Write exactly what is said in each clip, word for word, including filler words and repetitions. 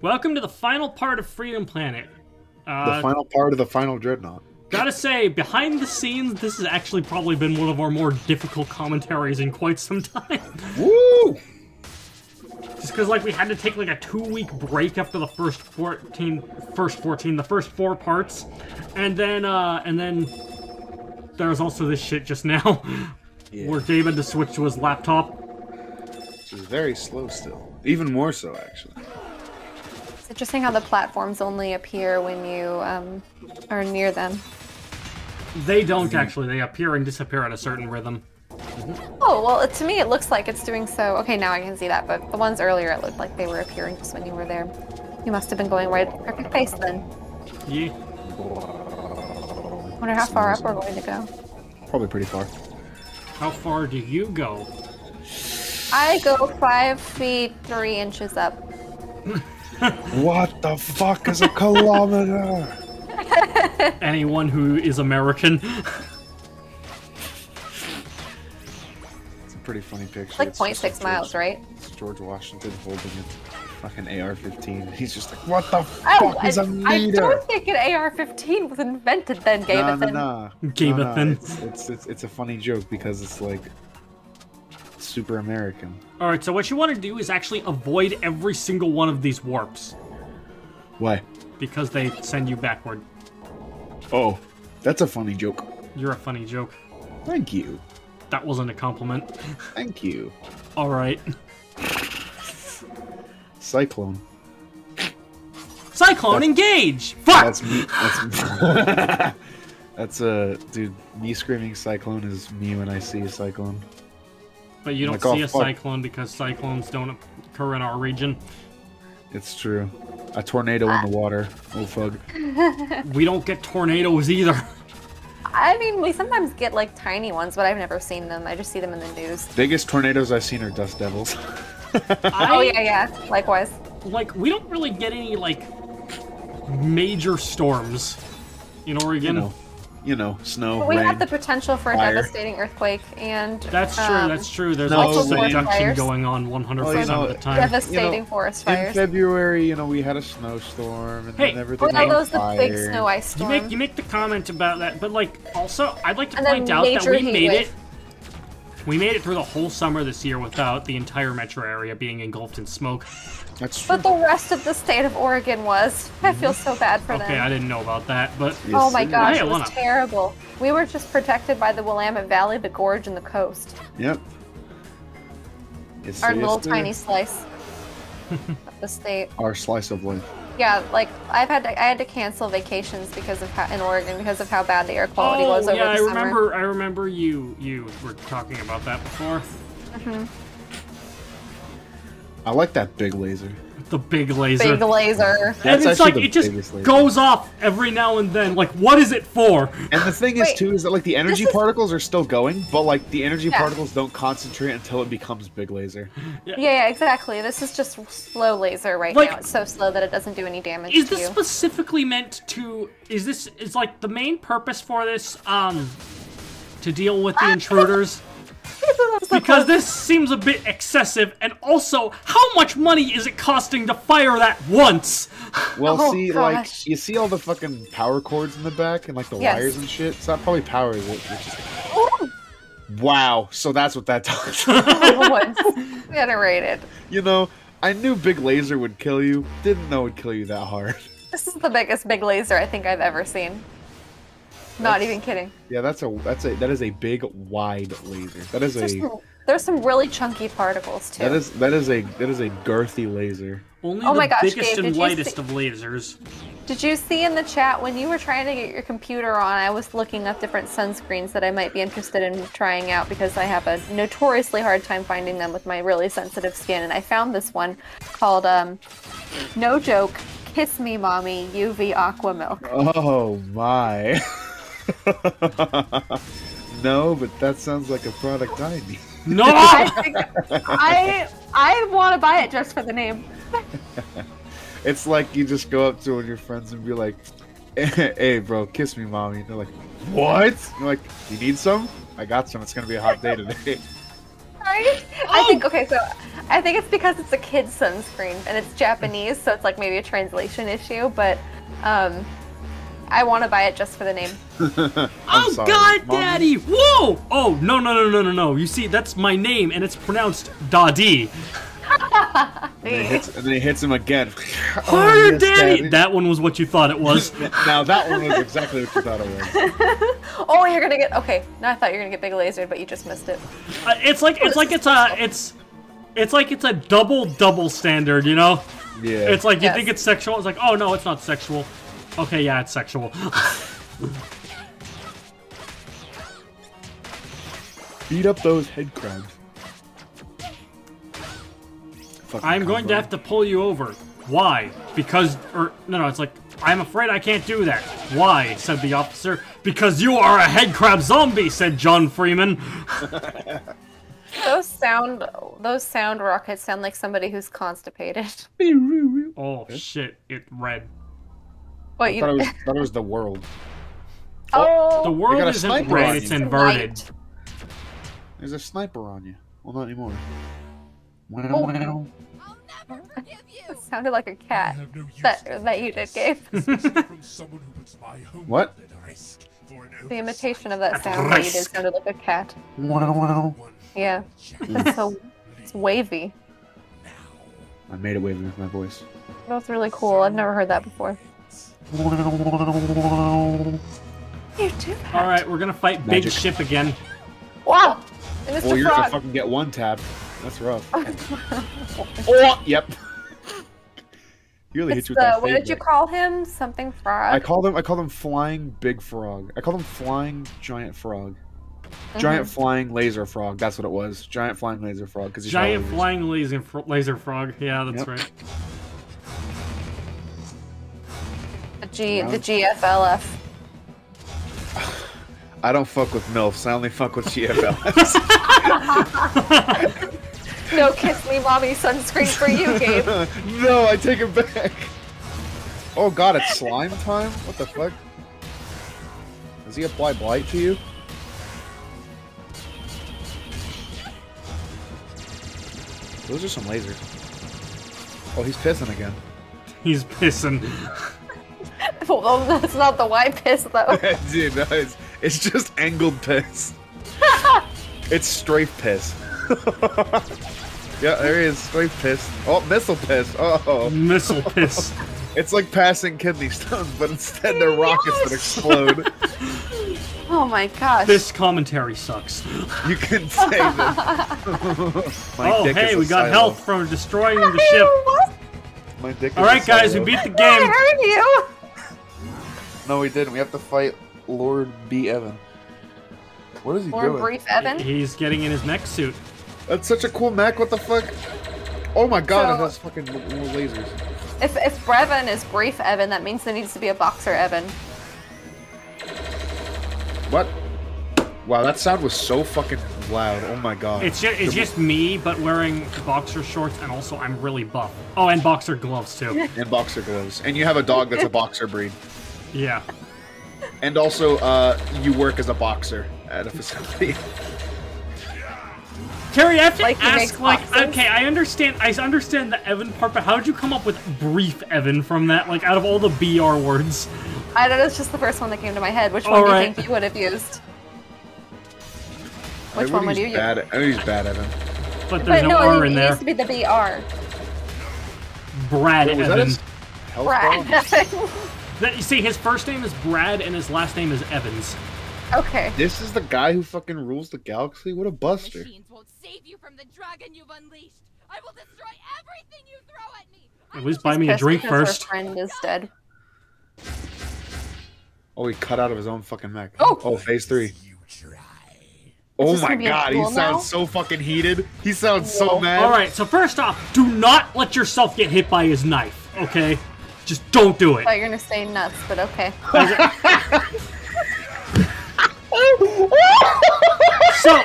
Welcome to the final part of Freedom Planet. Uh, the final part of the final Dreadnought. Gotta say, behind the scenes, this has actually probably been one of our more difficult commentaries in quite some time. Woo! Just because, like, we had to take, like, a two-week break after the first fourteen, first fourteen, the first four parts. And then, uh, and then there's also this shit just now, yeah. Where Dave had to switch to his laptop. Which is very slow still. Even more so, actually. It's interesting how the platforms only appear when you um, are near them. They don't actually. They appear and disappear at a certain rhythm. Oh, well, to me it looks like it's doing so. Okay, now I can see that, but the ones earlier it looked like they were appearing just when you were there. You must have been going right at your face then. Yeah. Wonder how far up we're going to go. Probably pretty far. How far do you go? I go five feet, three inches up. What the fuck is a kilometer? Anyone who is American. It's a pretty funny picture. Like it's point six miles, George, right? It's George Washington holding his fucking A R fifteen. He's just like, what the fuck oh, is I, a meter? I don't think an A R fifteen was invented then, Gavethan. Nah, nah. Gavethan. It's, it's, it's, it's a funny joke because it's like... super American. All right, so what you want to do is actually avoid every single one of these warps. Why? Because they send you backward. Oh, that's a funny joke. You're a funny joke. Thank you. That wasn't a compliment. Thank you. All right. Cyclone. Cyclone, that's, engage! Fuck! That's me. That's, me. That's uh, dude, me screaming cyclone is me when I see a cyclone. But you don't like, see oh, a cyclone because cyclones don't occur in our region. It's true. A tornado in the water. Oh, fuck. We don't get tornadoes either. I mean, we sometimes get, like, tiny ones, but I've never seen them. I just see them in the news. Biggest tornadoes I've seen are dust devils. I, oh, yeah, yeah. Likewise. Like, we don't really get any, like, major storms in Oregon. You know. You know, snow, but we rain, have the potential for fire. A devastating earthquake, and that's um, true. That's true. There's no, also subduction going on one hundred percent well, you know, of the time. Devastating you know, forest fires. In February, you know, we had a snowstorm, and hey, then everything well, was the big snow ice storm. You make you make the comment about that, but like also, I'd like to and point out that we made wave. it. We made it through the whole summer this year without the entire metro area being engulfed in smoke. That's true. But the rest of the state of Oregon was. I feel so bad for them. Okay, I didn't know about that, but... Oh my gosh, it was terrible. We were just protected by the Willamette Valley, the gorge, and the coast. Yep. Our little tiny slice of the state. Our slice of life. Yeah, like, I've had to, I had to cancel vacations because of how, in Oregon because of how bad the air quality oh, was over yeah, the I summer. Remember, I remember you, you were talking about that before. Mm-hmm. I like that big laser. The big laser. Big laser. That's and it's like, it just laser. goes off every now and then. Like, what is it for? And the thing Wait, is, too, is that, like, the energy is... particles are still going, but, like, the energy yeah. particles don't concentrate until it becomes big laser. Yeah, yeah, exactly. This is just slow laser right like, now. It's so slow that it doesn't do any damage Is to this you. specifically meant to... Is this... Is, like, the main purpose for this, um... to deal with the intruders? Because this seems a bit excessive, and also, how much money is it costing to fire that once? Well, oh, see, gosh. like, you see all the fucking power cords in the back, and like the yes. wires and shit? So that probably powers it. Like, wow, so that's what that does. Once generated. You know, I knew big laser would kill you, didn't know it would kill you that hard. This is the biggest big laser I think I've ever seen. Not that's, even kidding. Yeah, that's a that's a that is a big wide laser. That is there's a some, there's some really chunky particles too. That is that is a that is a girthy laser. Only oh the my gosh, biggest Gabe, and lightest see, of lasers. Did you see in the chat when you were trying to get your computer on? I was looking up different sunscreens that I might be interested in trying out because I have a notoriously hard time finding them with my really sensitive skin, and I found this one called um, no joke, Kiss Me Mommy U V Aqua Milk. Oh my. No, but that sounds like a product I need. No! I, think I I want to buy it just for the name. It's like you just go up to one of your friends and be like, hey, hey bro, kiss me, mommy. And they're like, what? And you're like, you need some? I got some. It's going to be a hot day today. Right? Oh! I think, okay, so I think it's because it's a kid's sunscreen and it's Japanese, so it's like maybe a translation issue, but um, I want to buy it just for the name. Oh sorry, God, Mom. Daddy! Whoa! Oh, no, no, no, no, no, no. You see, that's my name and it's pronounced Daddy. And, then hits, and then he hits him again. Harder, oh, yes, Daddy. Daddy! That one was what you thought it was. Now that one was exactly what you thought it was. Oh, you're gonna get okay. No, I thought you were gonna get big lasered, but you just missed it. Uh, it's like it's like it's a it's it's like it's a double double standard, you know? Yeah. It's like you yes. think it's sexual. It's like, oh no, it's not sexual. Okay, yeah, it's sexual. Beat up those head crabs. Fucking I'm going to have to pull you over. Why? Because, or no, no, it's like, I'm afraid I can't do that. Why? Said the officer. Because you are a head crab zombie, said John Freeman. Those sound, those sound rockets sound like somebody who's constipated. Oh shit! It red. What I you? Thought it, was, thought it was the world. Oh, the world isn't red. It's inverted. There's a sniper on you. Well, not anymore. Wow, wow. I'll never forgive you. It sounded like a cat no that, that you did, Gabe. What? The imitation of that sound that you did sounded like a cat. Wow, wow. Yeah. It's so it's wavy. I made it wavy with my voice. That's really cool. I've never heard that before. You do that. Alright, we're gonna fight Magic. Big Ship again. Wow! And Mister Frog. Oh, you're gonna fucking get one tap. That's rough. Oh, yep. You really it's hit you with that. What did you call him? Something frog. I call them. I call them flying big frog. I call them flying giant frog. Mm-hmm. Giant flying laser frog. That's what it was. Giant flying laser frog. Because giant flying laser fro laser frog. Yeah, that's yep. right. The G. Wow. The G F L F. I don't fuck with MILFs. I only fuck with G F L Fs. No Kiss Me Mommy sunscreen for you, Gabe. No, I take it back. Oh god, it's slime time? What the fuck? Does he apply blight to you? Those are some lasers. Oh, he's pissing again. He's pissing. Well, that's not the white piss, though. Dude, no, it's, it's just angled piss. It's strafe piss. Yeah, there he is. Straight piss. Oh, missile piss. Uh oh. Missile piss. It's like passing kidney stones, but instead they're yes! rockets that explode. Oh my gosh. This commentary sucks. You can say that. Oh, hey, we got silo. health from destroying the ship. What? My dick is All right, guys, silo. we beat the game. I heard you. No, we didn't. We have to fight Lord B. Evan. What is he Lord doing? Brief Evan? He's getting in his mech suit. That's such a cool mech, what the fuck? Oh my god, so, it has fucking little lasers. If, if Brevon is Brief Evan, that means there needs to be a Boxer Evan. What? Wow, that sound was so fucking loud, oh my god. It's just, it's just me, but wearing boxer shorts, and also I'm really buff. Oh, and boxer gloves too. And boxer gloves. And you have a dog that's a boxer breed. Yeah. And also, uh, you work as a boxer at a facility. Terry, I have to like ask, like, boxes? okay, I understand, I understand the Evan part, but how did you come up with Brief Evan from that, like, out of all the B R words? I don't know, it's just the first one that came to my head. Which all one right. do you think you would have used? Which I one would you use? Bad, I would use Bad Evan. But there's but no, no R in there. It used to be the B R. Brad Wait, Evan. Brad Evan. That, you see, his first name is Brad, and his last name is Evans. Okay. This is the guy who fucking rules the galaxy? What a buster. Won't save you from the dragon you've unleashed. I will destroy everything you throw at me. At least buy me a drink first. Her friend is dead. Oh, he cut out of his own fucking mech. Oh, oh phase three. Oh my god, he sounds so fucking heated. He sounds so mad. Alright, so first off, do not let yourself get hit by his knife, okay? Just don't do it. I thought you were gonna say nuts, but okay. So,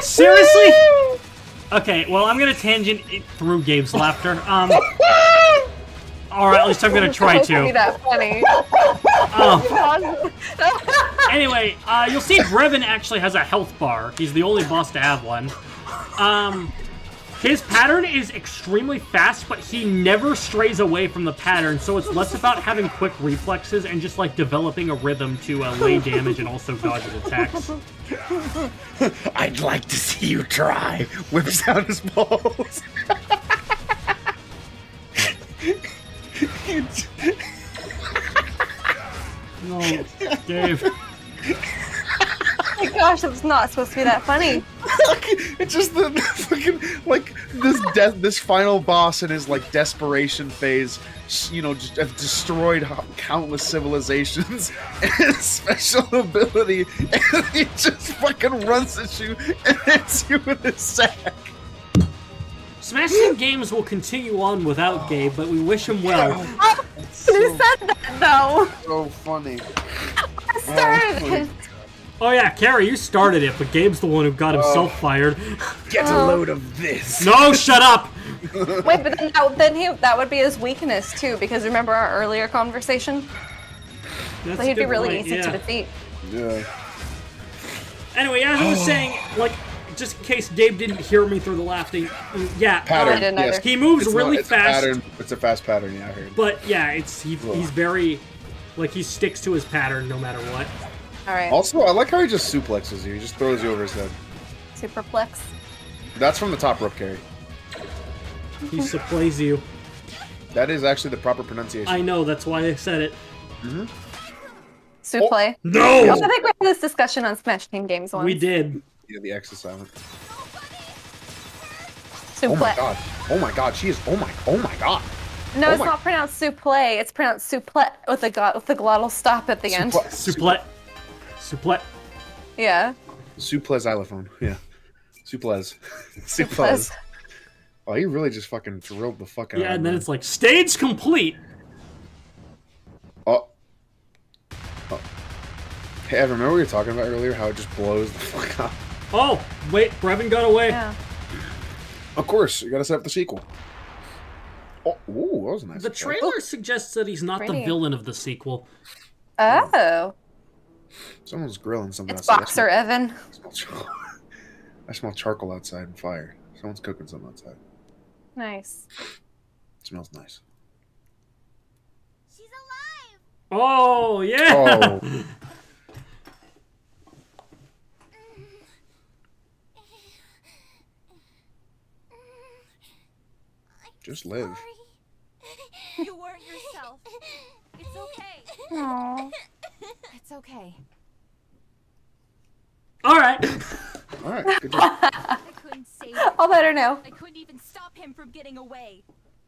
seriously? Okay, well, I'm gonna tangent it through Gabe's laughter. Um, Alright, at least I'm gonna try to. That funny. Uh, anyway, uh, you'll see Brevon actually has a health bar. He's the only boss to have one. Um, His pattern is extremely fast, but he never strays away from the pattern, so it's less about having quick reflexes and just, like, developing a rhythm to uh, lay damage and also dodge his attacks. I'd like to see you try. Whips out his balls. No, Dave. Oh my gosh, it was not supposed to be that funny. It's just the, the fucking, like, this death, this final boss in his, like, desperation phase, you know, just have destroyed countless civilizations, and his special ability, and he just fucking runs at you and hits you with his sack. Smash Team Games will continue on without Gabe, but we wish him well. Oh, so, who said that, though? So funny. I started it. Oh yeah, Carrie, you started it, but Gabe's the one who got himself uh, fired. Get a load of this. No, shut up! Wait, but then, that, then he, that would be his weakness, too, because remember our earlier conversation? That's so he'd be really point. easy yeah. to defeat. Yeah. Anyway, as I was saying, like, just in case Gabe didn't hear me through the laughing, yeah. Pattern, um, yes. He moves it's really not, it's fast. A pattern. It's a fast pattern, yeah, I heard. But yeah, it's he, he's very, like, he sticks to his pattern no matter what. All right. Also, I like how he just suplexes you. He just throws you over his head. Superplex. That's from the top rope, Carrie. He suplays you. That is actually the proper pronunciation. I know. That's why I said it. Mm-hmm. Suplay. Oh, no. I think we had this discussion on Smash Team Games once. We did. Yeah, the X is silent. Suplay. Oh my god. Oh my god. She is. Oh my. Oh my god. No, oh it's my. not pronounced suplay. It's pronounced suplet with a with the glottal stop at the Supl end. Suplet. Suplet. Yeah. Suples xylophone. Yeah. Suples. Suples. Oh, he really just fucking thrilled the fuck out yeah, of me. Yeah, and then it's like, stage complete! Oh. Oh. Hey, Evan, remember we were talking about earlier how it just blows the fuck up? Oh! Wait, Brevon got away. Yeah. Of course, you gotta set up the sequel. Oh, ooh, that was nice. The trailer suggests that he's not Pretty. the villain of the sequel. Oh. Someone's grilling something. It's outside. Boxer I smell, Evan. I smell, I smell charcoal outside and fire. Someone's cooking something outside. Nice. It smells nice. She's alive. Oh yeah. Oh. Just live. You weren't yourself. It's okay. Aww. It's okay. All right. All right. Good job. I couldn't save him. I'll let her know. I couldn't even stop him from getting away.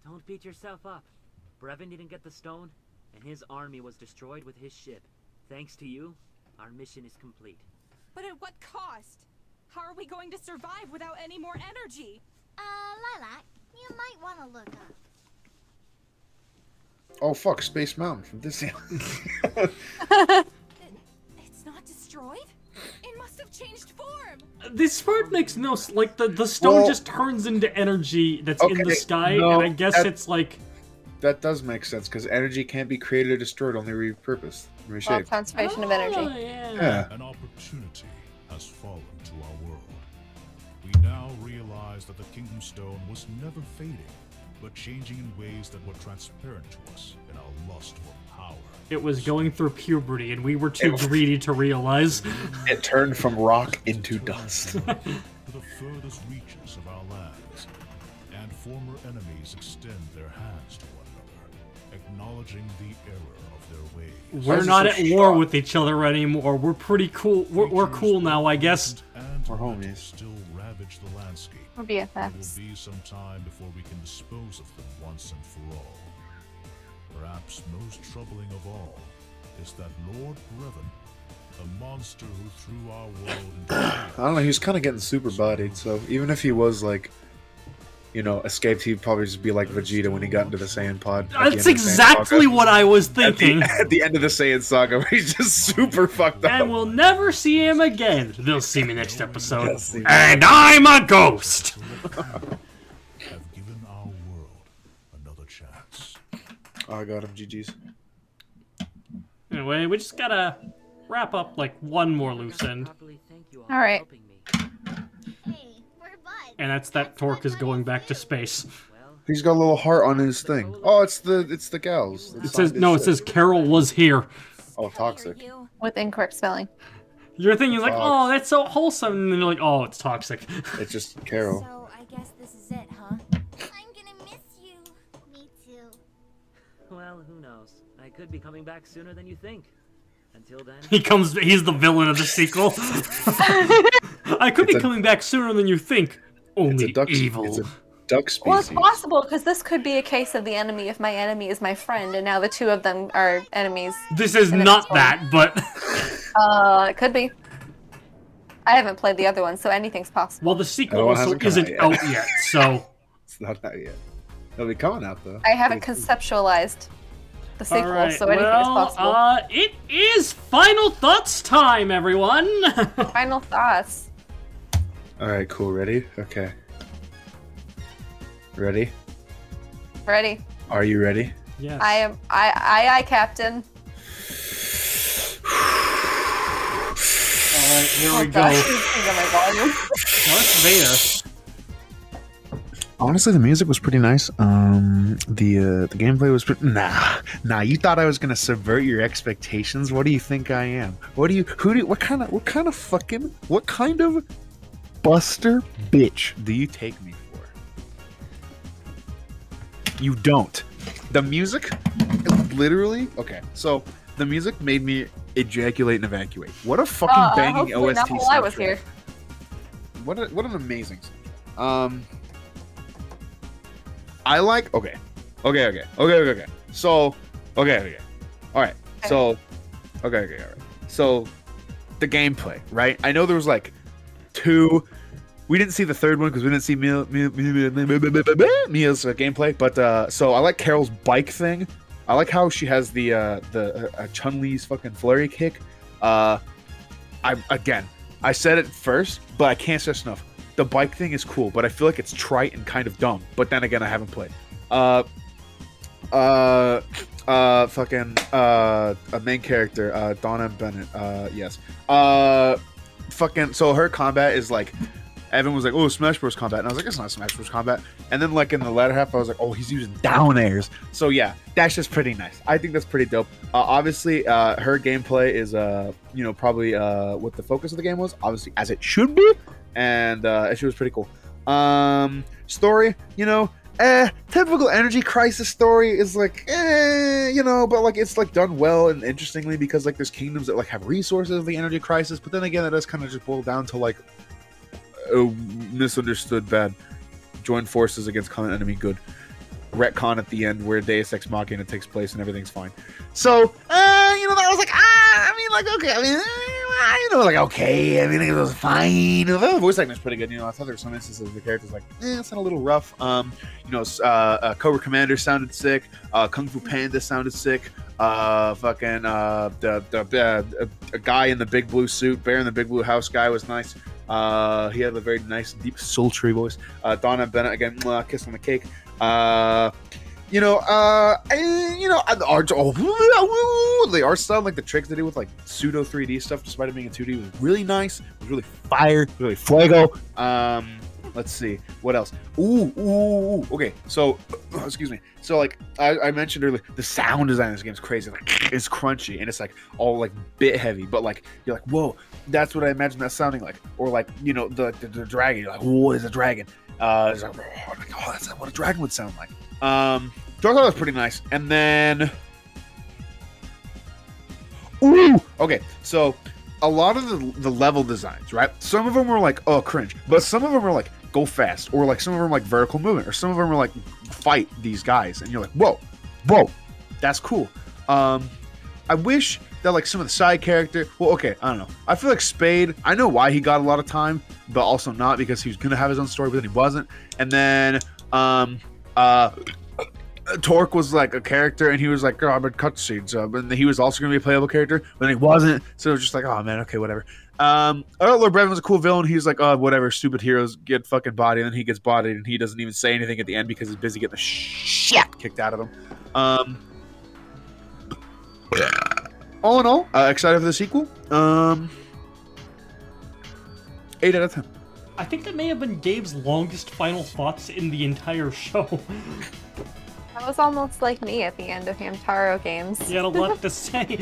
Don't beat yourself up. Brevon didn't get the stone, and his army was destroyed with his ship. Thanks to you, our mission is complete. But at what cost? How are we going to survive without any more energy? Uh, Lilac, you might want to look up. Oh fuck, Space Mountain from Disney. It's not destroyed? It must have changed form! This part makes no sense. Like, the, the stone well, just turns into energy that's okay, in the sky, no, and I guess that, it's like... That does make sense, because energy can't be created or destroyed, only repurposed, reshaped. Well, conservation oh, of energy. Yeah. yeah. An opportunity has fallen to our world. We now realize that the Kingdom Stone was never fading, but changing in ways that were transparent to us in our lust for power. It was going through puberty, and we were too was, greedy to realize. It turned from rock into dust. To the furthest reaches of our lands, and former enemies extend their hands to one another, acknowledging the error of their ways. We're not at war shot. with each other anymore. We're pretty cool. We're, we're cool now, I guess. We're homies. The landscape. Or B F Fs. It will be some time before we can dispose of them once and for all. Perhaps most troubling of all is that Lord Brevon, a monster who threw our world into I don't know, he was kind of getting super bodied, so even if he was like, you know, escaped, he'd probably just be like Vegeta when he got into the Saiyan pod. That's exactly what I was thinking. At the, at the end of the Saiyan saga, where he's just super fucked up. And we'll never see him again. They'll see me next episode. And I'm a ghost! Have given our world another chance. Oh, I got him, G G's. Anyway, we just gotta wrap up like one more loose end. Alright. Hey, we're buds. and that's that Torque is going back to space. He's got a little heart on his thing. Oh, it's the it's the gals. It's it says no. Shit. It says Carol was here. Oh, toxic. With incorrect spelling. You're thinking like, oh, that's so wholesome, and then you're like, oh, it's toxic. It's just Carol. So I guess this is it, huh? I'm gonna miss you. Me too. Well, who knows? I could be coming back sooner than you think. Until then, he comes. He's the villain of the sequel. I could it's be a, coming back sooner than you think. Only it's a duck, evil. It's a duck species. Well, it's possible because this could be a case of the enemy. If my enemy is my friend, and now the two of them are enemies. This is not that, but. Uh, it could be. I haven't played the other one, so anything's possible. Well, the sequel also isn't out yet, out yet so. It's not out yet. It'll be coming out though. I haven't conceptualized the sequel, right. so anything's well, possible. Uh, it is final thoughts time, everyone. Final thoughts. All right, cool. Ready? Okay. Ready? Ready. Are you ready? Yes. I am. I. I. I. Captain. All right, here oh we gosh, go. Darth Vader. Honestly, the music was pretty nice. Um, the uh, the gameplay was pretty. Nah, nah. You thought I was gonna subvert your expectations? What do you think I am? What do you? Who do? You, what kind of? What kind of fucking? What kind of buster bitch do you take me for? You don't. The music, literally. Okay, so the music made me. Ejaculate and evacuate. What a fucking uh, banging O S T soundtrack. I was here. What a, what an amazing soundtrack. Um, I like. Okay, okay, okay, okay, okay, okay. So, okay, okay. All right. Okay. So, okay, okay, all right. So, the gameplay, right? I know there was like two. We didn't see the third one because we didn't see Mia's gameplay. But uh, so I like Carol's bike thing. I like how she has the uh, the uh, Chun-Li's fucking flurry kick. Uh, I again, I said it first, but I can't stress enough. The bike thing is cool, but I feel like it's trite and kind of dumb. But then again, I haven't played. Uh, uh, uh, fucking uh, a main character, uh, Donna Bennett. Uh, yes. Uh, fucking. So her combat is like. Evan was like, oh, Smash Bros. Combat. And I was like, it's not Smash Bros. Combat. And then, like, in the latter half, I was like, oh, he's using down airs. So, yeah, that's just pretty nice. I think that's pretty dope. Uh, obviously, uh, her gameplay is, uh, you know, probably uh, what the focus of the game was, obviously, as it should be. And uh, she was pretty cool. Um, story, you know, eh, typical energy crisis story is like, eh, you know, but, like, it's, like, done well and interestingly because, like, there's kingdoms that, like, have resources of the energy crisis. But then again, that does kind of just boil down to, like, oh, misunderstood bad. Join forces against common enemy good. Retcon at the end where Deus Ex Machina takes place and everything's fine. So, uh, you know, I was like, ah, I mean, like, okay, I mean, uh, you know, like, okay, I mean, it was fine. The voice acting was pretty good. You know, I thought there were some instances of the characters like, eh, it's not a little rough. Um, you know, uh, uh, Cobra Commander sounded sick. Uh, Kung Fu Panda sounded sick. Uh, fucking uh, the, the, uh, a guy in the big blue suit, Bear in the Big Blue House guy was nice. Uh, he had a very nice, deep, sultry voice. Uh, Donna Bennett again, mwah, kiss on the cake. Uh, you know, uh, and, you know, the art, oh, the art style, like the tricks they do with like pseudo three D stuff, despite it being in two D, was really nice. It was really fire, really fuego. Um, let's see what else. Ooh, ooh, ooh. Okay, so excuse me. So like I, I mentioned earlier, the sound design of this game is crazy. Like it's crunchy and it's like all like bit heavy, but like you're like, whoa. That's what I imagine that sounding like, or like you know the the, the dragon. You're like, what is a dragon? Uh, it's like, oh, oh, that's what a dragon would sound like. Um, so I thought that was pretty nice. And then, ooh, okay. So a lot of the the level designs, right? Some of them were like, oh, cringe, but some of them were like, go fast, or like some of them were like vertical movement, or some of them were like, fight these guys, and you're like, whoa, whoa, that's cool. Um, I wish. That like some of the side character, well, okay, I don't know. I feel like Spade, I know why he got a lot of time, but also not because he was gonna have his own story, but then he wasn't. And then um, uh, Torque was like a character, and he was like, oh, I'm in cutscenes, uh, and he was also gonna be a playable character, but then he wasn't. So it was just like, oh man, okay, whatever. Um, oh, Lord Brevon was a cool villain. He's like, oh, whatever, stupid heroes get fucking bodied, and then he gets bodied, and he doesn't even say anything at the end because he's busy getting the shit kicked out of him. Um, All in all, uh, excited for the sequel. Um, eight out of ten. I think that may have been Gabe's longest final thoughts in the entire show. That was almost like me at the end of Hamtaro games. You had a lot to say.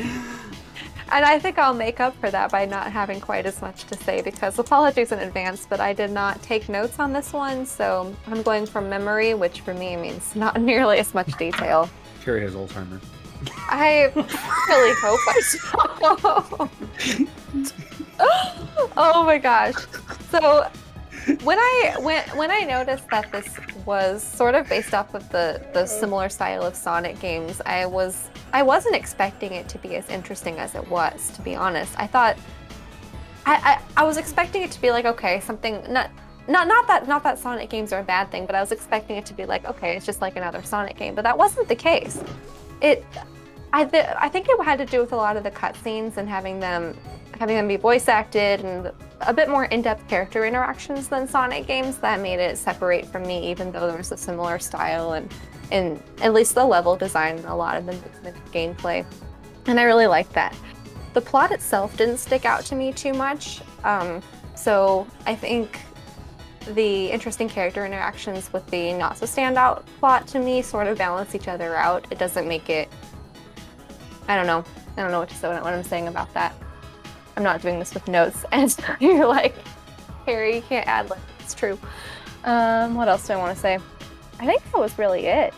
And I think I'll make up for that by not having quite as much to say, because apologies in advance, but I did not take notes on this one, so I'm going from memory, which for me means not nearly as much detail. Carrie has Alzheimer's. I really hope I don't. Oh my gosh. So when I when, when I noticed that this was sort of based off of the, the similar style of Sonic games, I was I wasn't expecting it to be as interesting as it was, to be honest. I thought I, I, I was expecting it to be like, okay, something not not not that not that Sonic games are a bad thing, but I was expecting it to be like, okay, it's just like another Sonic game, but that wasn't the case. It I th I think it had to do with a lot of the cutscenes and having them having them be voice acted and a bit more in-depth character interactions than Sonic games that made it separate from me, even though there was a similar style and and at least the level design and a lot of the, the gameplay, and I really liked that. The plot itself didn't stick out to me too much, um, so I think the interesting character interactions with the not so standout plot to me sort of balance each other out. It doesn't make it. I don't know. I don't know what to say. What I'm saying about that. I'm not doing this with notes. And you're like, Harry, you can't ad lib. It's true. Um, what else do I want to say? I think that was really it.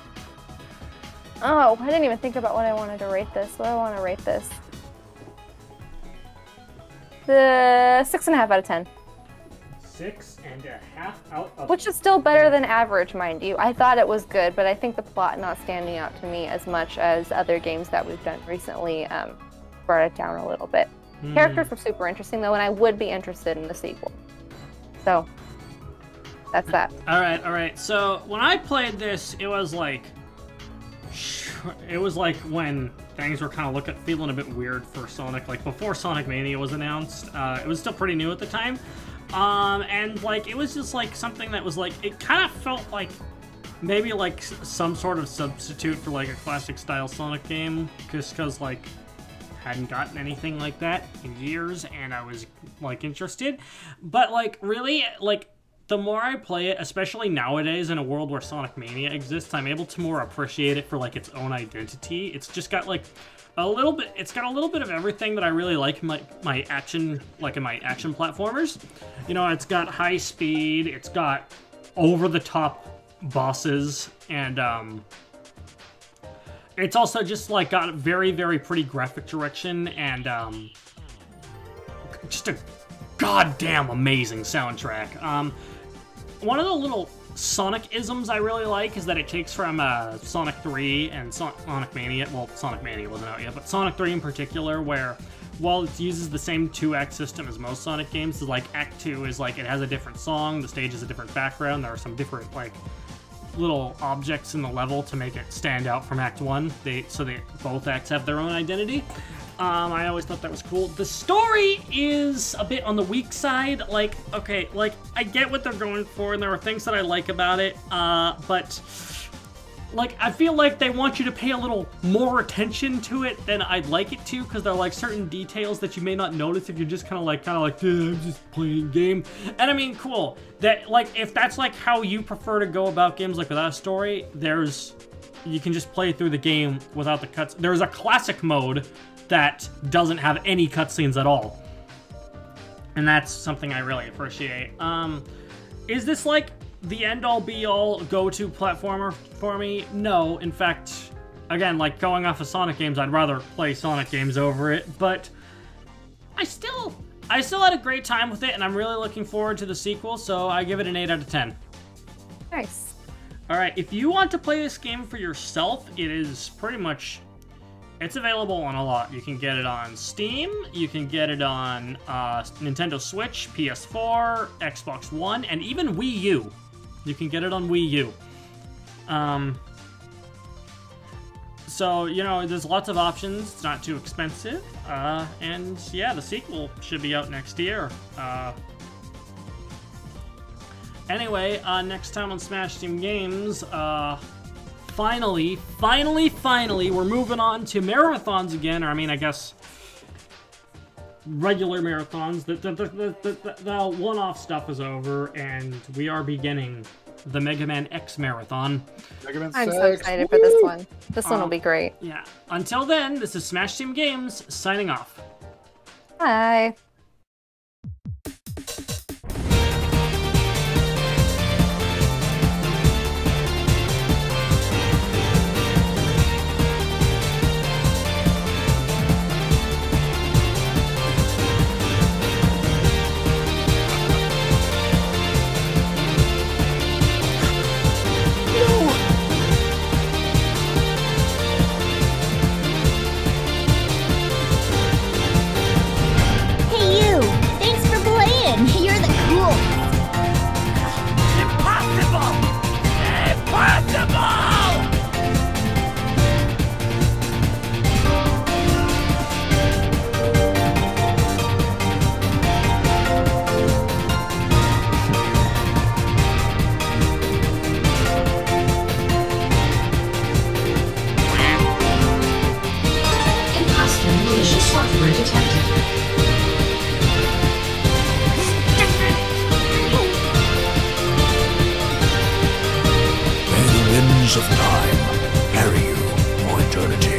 Oh, I didn't even think about what I wanted to rate this. What do I want to rate this? The six and a half out of ten. Six and a half out of Which is still better than average, mind you. I thought it was good, but I think the plot not standing out to me as much as other games that we've done recently um, brought it down a little bit. Mm. Characters were super interesting, though, and I would be interested in the sequel. So, that's that. All right, all right. So, when I played this, it was like... It was like when things were kind of looking, feeling a bit weird for Sonic. Like, before Sonic Mania was announced, uh, it was still pretty new at the time. Um, and, like, it was just, like, something that was, like, it kind of felt like maybe, like, s some sort of substitute for, like, a classic-style Sonic game, just because, like, hadn't gotten anything like that in years, and I was, like, interested. But, like, really, like, the more I play it, especially nowadays in a world where Sonic Mania exists, I'm able to more appreciate it for, like, its own identity. It's just got, like... A little bit, it's got a little bit of everything that I really like in my, my action, like in my action platformers. You know, it's got high speed, it's got over-the-top bosses, and um, it's also just like got very, very pretty graphic direction, and um, just a goddamn amazing soundtrack. Um, one of the little Sonic-isms I really like is that it takes from uh, Sonic three and Sonic Mania. Well, Sonic Mania wasn't out yet, but Sonic three in particular, where while it uses the same two act system as most Sonic games, so like act two is like it has a different song, the stage is a different background, there are some different like little objects in the level to make it stand out from act one. They so they both acts have their own identity. Um, I always thought that was cool. The story is a bit on the weak side. Like, okay, like, I get what they're going for, and there are things that I like about it, uh, but, like, I feel like they want you to pay a little more attention to it than I'd like it to, because there are, like, certain details that you may not notice if you're just kind of like, kind of like, eh, I'm just playing a game. And, I mean, cool. That, like, if that's, like, how you prefer to go about games, like, without a story, there's... You can just play through the game without the cuts. There's a classic mode that doesn't have any cutscenes at all, and that's something I really appreciate. Um, is this like the end-all be-all go-to platformer for me? No. In fact, again, like going off of Sonic games, I'd rather play Sonic games over it, but I still, I still had a great time with it, and I'm really looking forward to the sequel, so I give it an eight out of ten. Nice. All right, if you want to play this game for yourself, it is pretty much... It's available on a lot. You can get it on Steam, you can get it on uh, Nintendo Switch, P S four, Xbox One, and even Wii U. You can get it on Wii U. Um, so, you know, there's lots of options. It's not too expensive. Uh, and, yeah, the sequel should be out next year. Uh, anyway, uh, next time on Smash Team Games... Uh, Finally, finally, finally, we're moving on to marathons again, or I mean, I guess regular marathons. The, the, the, the, the, the one-off stuff is over, and we are beginning the Mega Man X marathon. Mega Man I'm six. So excited Woo! for this one. This um, one will be great. Yeah. Until then, this is Smash Team Games signing off. Bye. Of time, carry you for eternity.